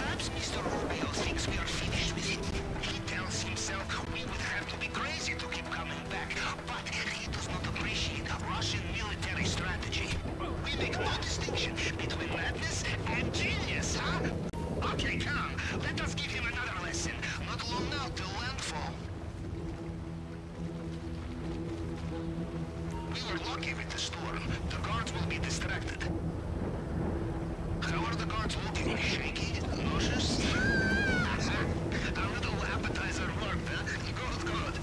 Perhaps Mr. Rubio thinks we are finished with it. He tells himself we would have to be crazy to keep coming back, but he does not appreciate Russian military strategy. We make no distinction between madness and genius, huh? Okay, come. Let us give him another lesson. Not long now till landfall. We were lucky with the storm. The guards will be distracted. How are the guards looking? Shaky? Nauseous? Our little appetizer worked, huh? Good, good.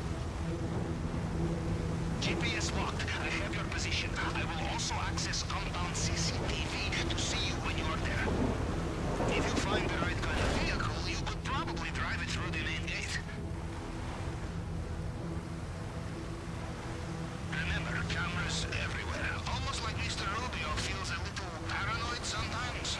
GPS locked. I have your position. I will also access compound CCTV to see you when you are there. If you find the right kind of vehicle, you could probably drive it through the main gate. Remember, cameras everywhere. Almost like Mr. Rubio feels a little paranoid sometimes.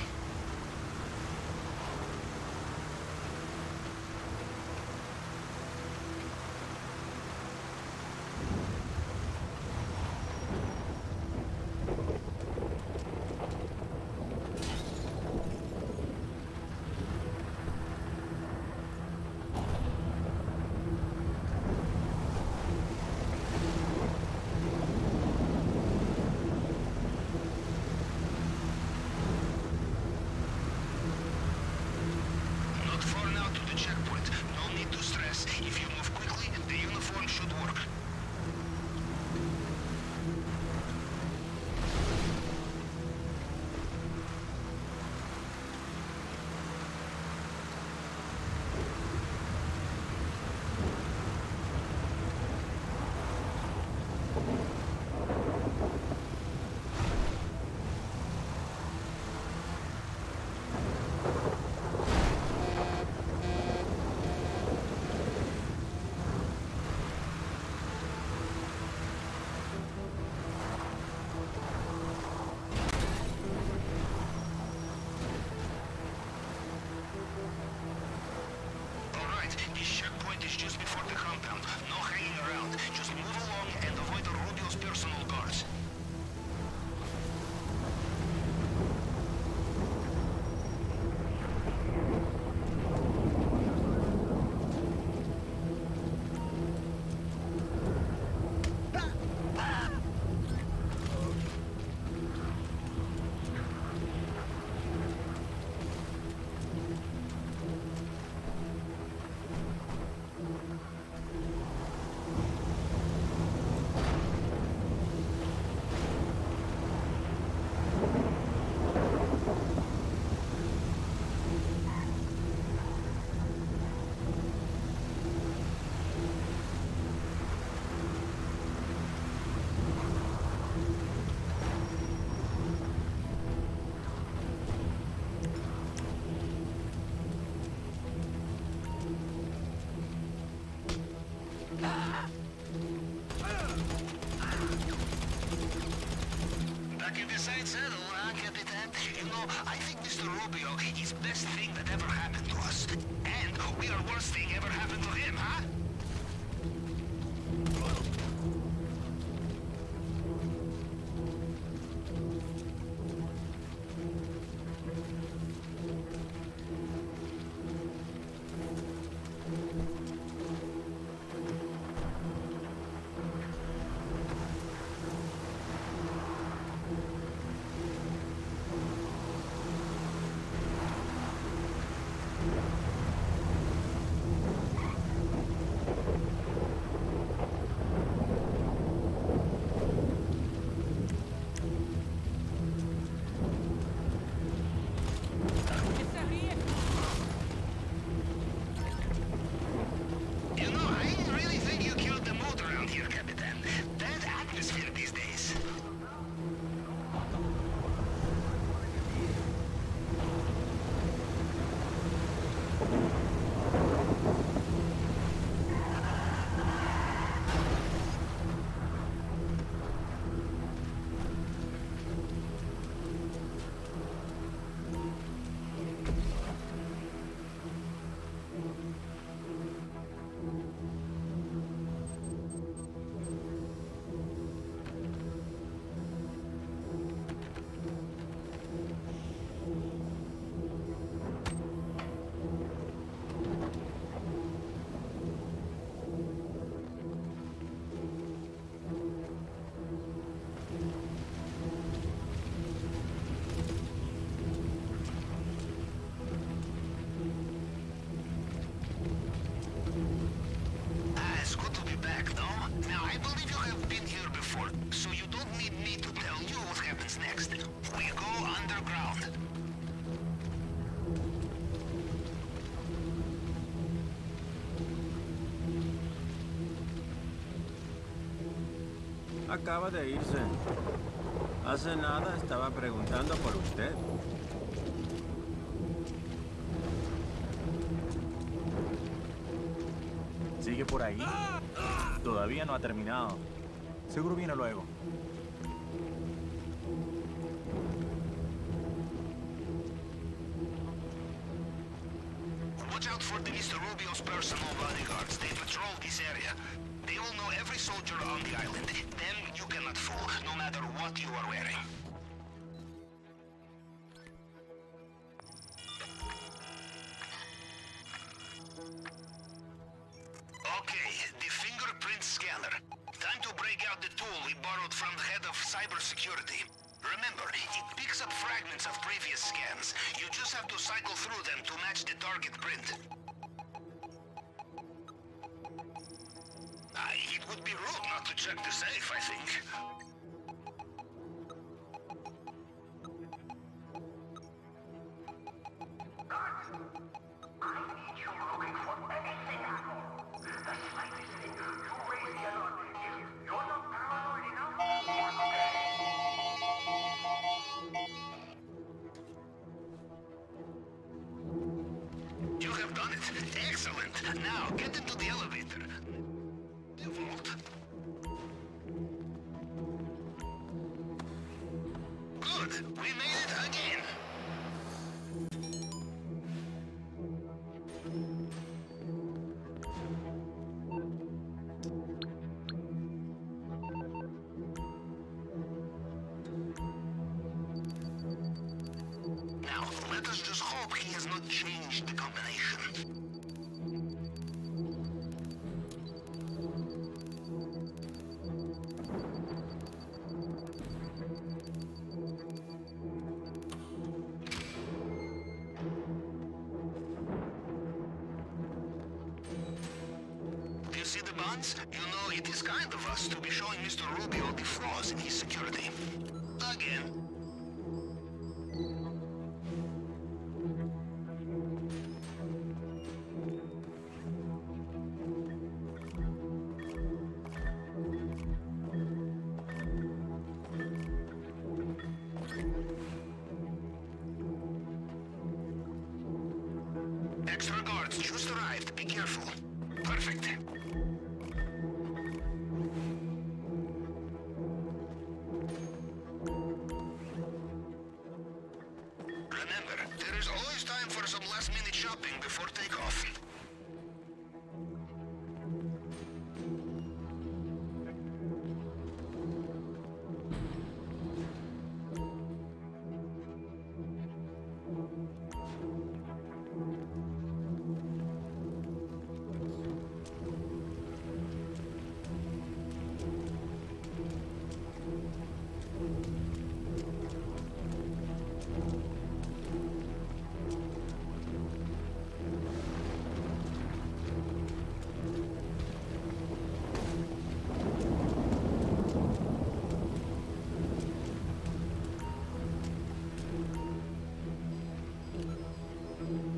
I think Mr. Rubio is the best thing that ever happened to us. And we are the worst thing ever happened to him, huh? acaba de irse. Hace nada estaba preguntando por usted. ¿Sigue por ahí? Todavía no ha terminado. Seguro viene luego. Watch out for the Mr. Rubio's personal bodyguards. They patrol this area. They will know every soldier on the island. Them you cannot fool, no matter what you are wearing. Okay, the fingerprint scanner. Time to break out the tool we borrowed from the head of cybersecurity. Remember, it picks up fragments of previous scans. You just have to cycle through them to match the target print. It would be rude not to check the safe, I think. You have done it. Excellent. Now get into the elevator. The vault. Good. We made it again. Now, let us just hope he has not changed the combination. Do you see the bonds? You know, it is kind of us to be showing Mr. Rubio the flaws in his security. Again. Extra guards just arrived. Be careful. Perfect. Remember, there is always time for some last-minute shopping before takeoff.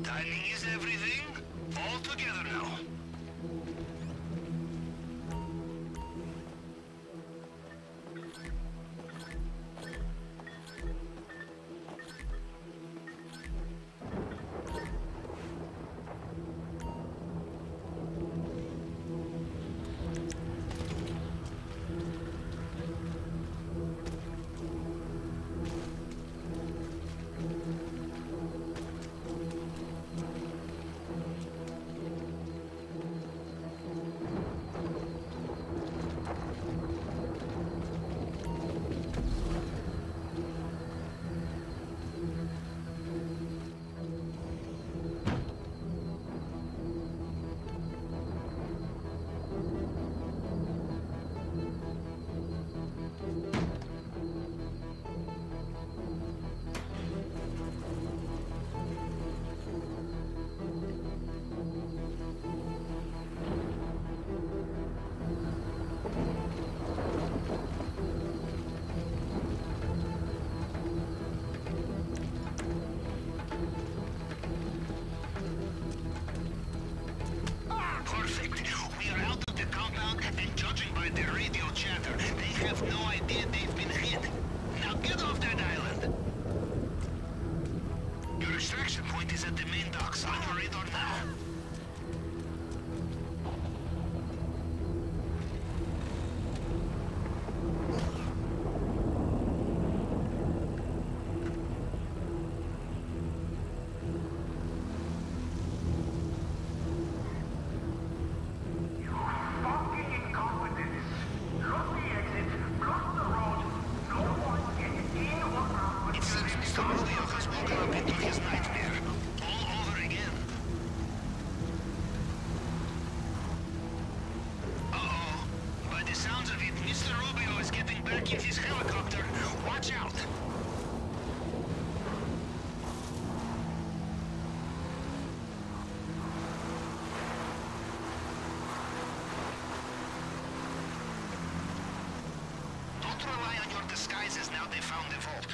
Timing is everything. All together now. Marine docks on your radar now. Disguises now they found the vault.